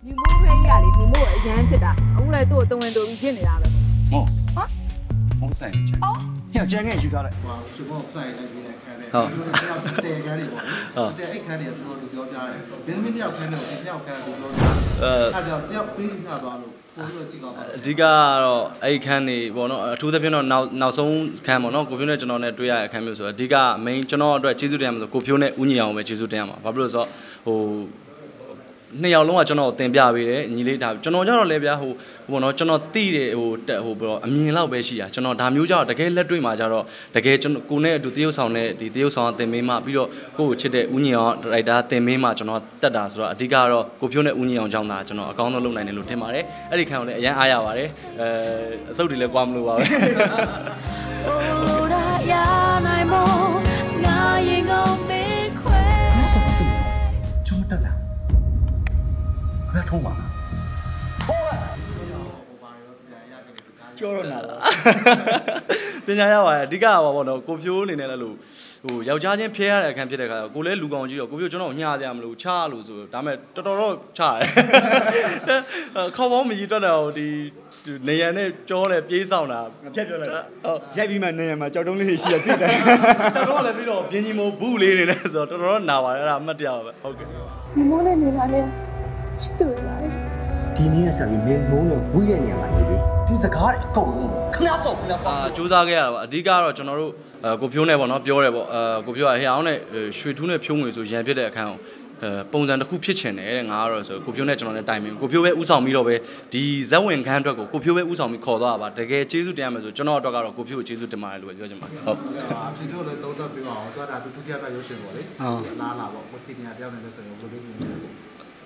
你莫非伊啊哩，你莫以前吃的，后来都东边都变天了呀了。哦，啊，红色的。哦，你要这样去搞嘞。哇，是我晒那边来开嘞。好。对，家里我，对，一开嘞都都叫家嘞，明明要开嘞，明天要开都都。他叫要比那多路。 这个，哎，看你，我那出的片呢，脑松看嘛，那股票呢，就那那对啊，看没说。这个，没就那对，技术这样嘛，股票呢，五年我们技术这样嘛，不如说，哦，你要弄啊，就那点别的，你嘞他，就那嘞别后，我那就那低的，后不，米老百姓啊，就那他们有家，大概来对嘛，家咯，大概就那股呢，第二上点没嘛，比如股吃的五年，来打点没嘛，就那得打是吧？这个咯，股票呢五年就那，就那刚那弄来呢，弄点嘛嘞，哎你。 看我嘞，人阿爷话嘞，手里嘞光路话嘞。那什么病？这么得了？快出马！出来！叫人来了。别人家话，这个我那股票里那路。 哦，要加点偏嘞，看偏嘞看，过来路广州，过去就那有伢子俺们路差路子，咱们多差。靠我们一转了的，那样嘞叫嘞偏少呐。偏少嘞。哦，偏比嘛那样嘛，交通嘞是也对的。交通嘞比着便宜么不嘞嘞，是多难玩嘞，俺们掉呗。OK。你莫来你来嘞，去对来。今年是没没那不一样了。 这个够了，肯定要走，肯定要走。啊，就这个吧，这个咯，就那路，股票呢，往那标嘞不，股票啊，像呢，水土呢，票位就先别来看哦，本身的股票钱呢，俺咯是股票呢，就那那大面，股票位500米了呗，第十万看这个，股票位500米靠到吧，这个技术点么子，就那这个咯，股票技术点嘛，路就嘛。好。啊，技术嘞，都在比方，都在都天天有生活嘞，啊，哪哪不，我今年这样的生活嘞。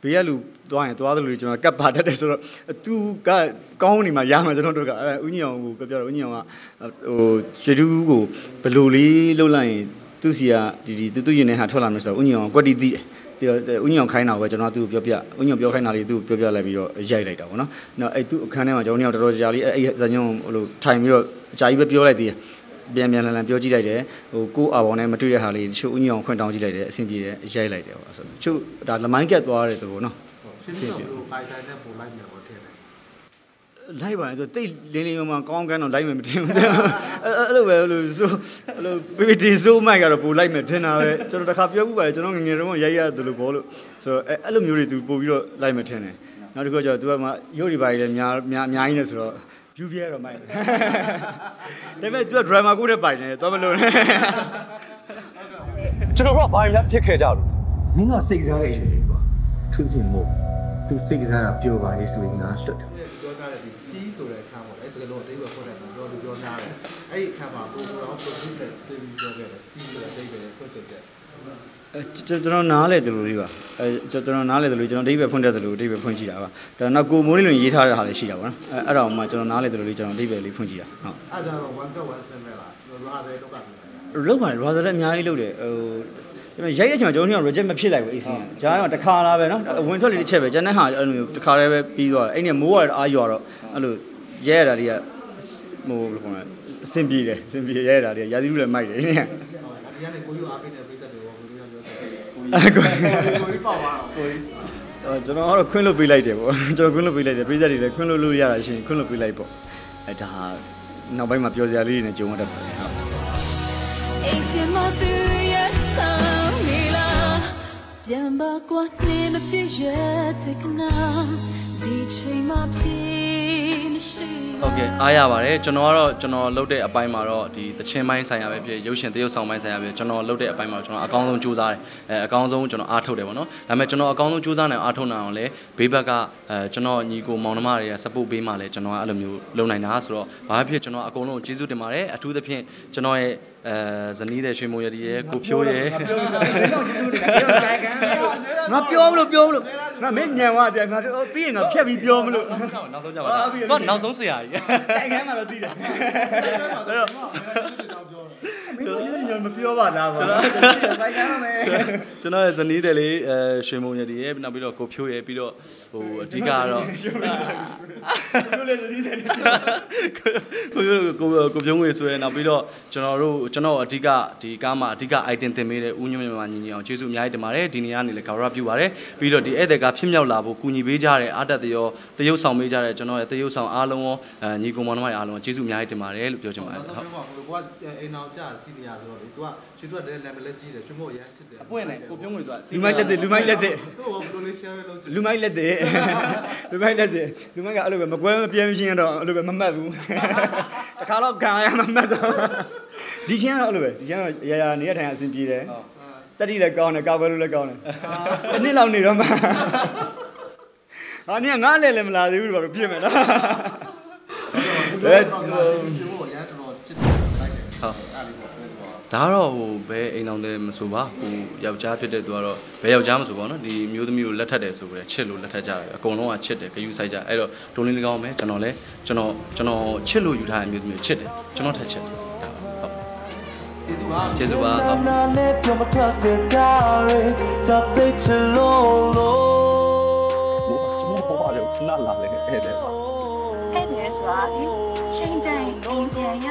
别路多少路就那个巴达的时候，都个讲你嘛，也嘛就那多个，哎，五年嘛，最初个不路里路来，都是啊，都有那下出来没事，5年过滴滴，对，5年开哪个就那都表，5年表开哪里都表来比较热来的，喏，那哎都看那嘛，就5年在罗家里，哎，咱用路菜米罗菜一表来滴。 边来标记来的，过阿王呢嘛，对着下里就5年看当季来的，新币的也来的，就但是蛮个多嘞，都喏。新币。来吧，就对零嘛，刚刚那来没听，那被提收买个了，不来没听啊？就那卡票过来，就那人家么爷都落包了，所以那有的都不比了来没听呢。那这个就对嘛，有的白的，伢伊那时候。 就别了嘛，那边做 drama 过来摆呢，咱们弄呢。这个我把人家撇开家了。你那谁家的？出去摸，都谁家的？表白的是人家说的。表白的是谁说的？看我，哎，这个老对个说的，表白的，哎，看嘛，我说你的，对表白的，谁说的？对个，不说的。 这哪来的路是吧？这哪来的路？这这边碰着的路，这边碰起来吧。这那古墓里面一条的下来起来吧。啊，然后嘛，这哪来的路？这这边里碰起来啊。啊，然后完成没了？罗汉在那面一路的，因为爷爷前面就那罗汉没起来过一次，就那这卡那边喏，文昌里的车呗，就那哈，这卡那边比多，哎，你木啊啊摇了，啊路爷爷那里啊，木不讲了，身边爷爷那里，爷子路来买的，你看。 ကျွန်တော်ကတော့ခွင်းလို့ပေးလိုက်တယ်ပေါ့ကျွန်တော်ခွင်းလို့ပေးလိုက်တယ်ပြည်သက်တွေလည်းခွင်းလို့လို့ရတာရှိရင်ခွင်းလို့ပေးလိုက်ပေါ့အဲဒါနောက်ပိုင်းမှာပြောစရာလေးတွေနဲ့ကြုံရတတ်ပါတယ်ဟုတ်အိမ်ထဲမှာသူရဲ့ဆောင်နေလားပြန်ပါကွာနေမပြည့်ရဲ့တက္ကနာဒီချိန်မှာပြည့်မရှိ Okay အားရပါတယ်ကျွန်တော်ကတော့ကျွန်တော်လုပ်တဲ့အပိုင်းမှာတော့ဒီသချင်းပိုင်းဆိုင်ရာပဲဖြစ်ရုပ်ရှင်သရုပ်ဆောင်ပိုင်းဆိုင်ရာပဲကျွန်တော်လုပ်တဲ့အပိုင်းမှာကျွန်တော်အကောင်းဆုံးကြိုးစားတယ်အကောင်းဆုံးကျွန်တော်အားထုတ်တယ်ပေါ့နော်ဒါပေမဲ့ကျွန်တော်အကောင်းဆုံးကြိုးစားနိုင်အားထုတ်နိုင်အောင်လဲဘေးဘက်ကကျွန်တော်ညီကိုမောင်နှမတွေက support ပေးမှလဲကျွန်တော်ကအဲ့လိုမျိုးလုပ်နိုင်တာဆိုတော့ဘာဖြစ်ကျွန်တော်အကုန်လုံးကျေးဇူးတင်ပါတယ်အထူးသဖြင့်ကျွန်တော်ရဲ့人家学么样的股票耶？我标不了，标不了，我没年华的，我别人我偏偏标不了。我闹总是呀。太干嘛了，对的。ကျွန်တော် ဇနီး တယ်လေ ရွှေမုံရည် နောက်ပြီးတော့ ကိုဖြိုးရည် ပြီးတော့ အဓိကတော့ ကိုဖြိုးငွေဆွဲ နောက်ပြီးတော့ ကျွန်တော်တို့ ဒီကားမှာ အဓိက item တင်ပေးတဲ့ ဦးညွန့်မြမညီအောင် ကျေးဇူးအများကြီး တင်ပါတယ် ဒီနေရာကနေ ဂါရဝပြုပါတယ် ပြီးတော့ ဒီ ဧည့်သည်က ဖြစ်မြောက်လာဖို့ ကူညီပေးကြတဲ့ အားတက်သရော တရုတ်ဆောင်ပေးကြတဲ့ ကျွန်တော်ရဲ့ တရုတ်ဆောင် အားလုံးရော ညီကောင်မောင်နှမတွေ အားလုံး ကျေးဇူးအများကြီး တင်ပါတယ် လို့ ပြောချင်ပါတယ် လူမိုက်လက်တယ်လူမိုက်လက်တယ်လူမိုက်ကအဲ့လိုပဲမကွဲမပြဲမရှင်းတော့အဲ့လိုပဲမမတ်ဘူးခါတော့ခံရမှမတ်တော့ဒီချင်းကအဲ့လိုပဲဒီချင်းကရရနေရထိုင်အဆင်ပြေတယ်တတိလည်းကောင်းတယ်ကာကွယ်လို့လည်းကောင်းတယ်အဲ့နှစ်လောက်နေတော့မှဟာနင်ကငါးလဲလည်းမလားသေးဘူးတော့ပြည့်မယ်နော်ဒါတော့ ဒါတော့ဘယ်အကြောင်းမဆိုပါတော့ဘယ်အကြောင်းမဆိုပါတော့ဒီမျိုးသမီးကိုလက်ထပ်တယ်ဆိုပြီးချက်လို့လက်ထပ်ကြတယ်အကုန်လုံးကချက်တယ်ဂယုစိုက်ကြအဲ့တော့ဒုံလင်းကောင်ပဲကျွန်တော်လဲကျွန်တော်ချက်လို့ယူထားတဲ့မျိုးသမီးကိုချက်တယ်ကျွန်တော်ထက်ချက်တာဟုတ်အဲ့ဒါဆိုရင်ချိန်တိုင်းပုံပြန်ရ